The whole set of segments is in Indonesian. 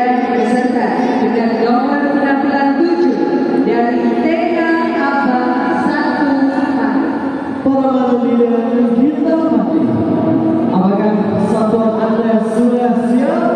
dan peserta dengan nomor penampilan 7 dari TK ABA 1 PARE. Para alumni yang kita hormati, apakah satuan Anda sudah siap?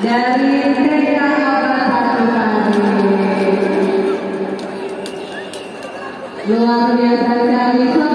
dari TK ABA 1 PARE. Luar biasa sekali.